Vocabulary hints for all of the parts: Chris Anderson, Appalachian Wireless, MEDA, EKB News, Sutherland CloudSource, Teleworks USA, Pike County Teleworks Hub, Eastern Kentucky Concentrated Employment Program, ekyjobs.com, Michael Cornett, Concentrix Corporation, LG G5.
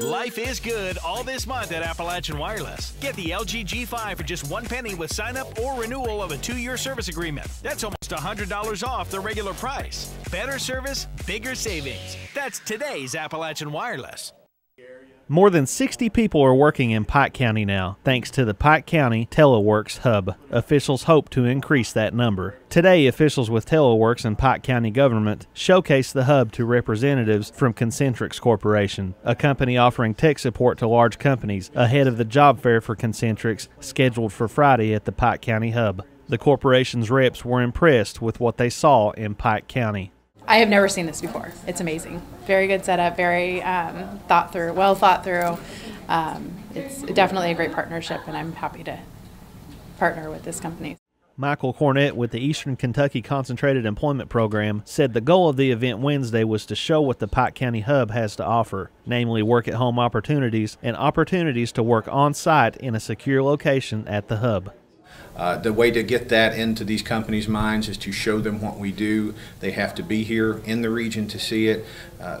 Life is good all this month at Appalachian Wireless. Get the LG G5 for just $0.01 with sign-up or renewal of a 2-year service agreement. That's almost $100 off the regular price. Better service, bigger savings. That's today's Appalachian Wireless. More than 60 people are working in Pike County now, thanks to the Pike County Teleworks Hub. Officials hope to increase that number. Today, officials with Teleworks and Pike County government showcased the hub to representatives from Concentrix Corporation, a company offering tech support to large companies, ahead of the job fair for Concentrix scheduled for Friday at the Pike County Hub. The corporation's reps were impressed with what they saw in Pike County. I have never seen this before. It's amazing. Very good setup, very well thought through. It's definitely a great partnership, and I'm happy to partner with this company. Michael Cornett with the Eastern Kentucky Concentrated Employment Program said the goal of the event Wednesday was to show what the Pike County Hub has to offer, namely work-at-home opportunities and opportunities to work on-site in a secure location at the hub. The way to get that into these companies' minds is to show them what we do. They have to be here in the region to see it.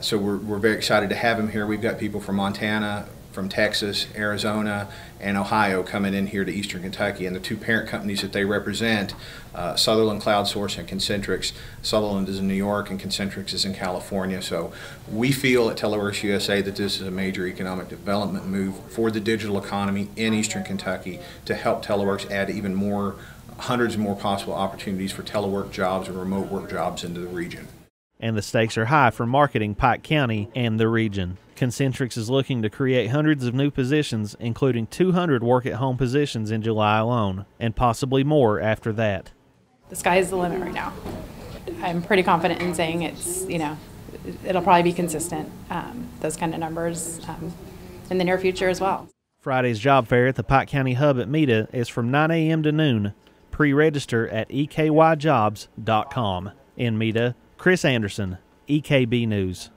So we're very excited to have them here. We've got people from Montana, from Texas, Arizona, and Ohio coming in here to Eastern Kentucky. And the two parent companies that they represent, Sutherland CloudSource and Concentrix. Sutherland is in New York and Concentrix is in California. So we feel at Teleworks USA that this is a major economic development move for the digital economy in Eastern Kentucky to help Teleworks add even more, hundreds more possible opportunities for telework jobs and remote work jobs into the region. And the stakes are high for marketing Pike County and the region. Concentrix is looking to create hundreds of new positions, including 200 work-at-home positions in July alone, and possibly more after that. The sky is the limit right now. I'm pretty confident in saying it's, you know, it'll probably be consistent, those kind of numbers in the near future as well. Friday's job fair at the Pike County Hub at MEDA is from 9 a.m. to noon. Pre-register at ekyjobs.com. In MEDA, Chris Anderson, EKB News.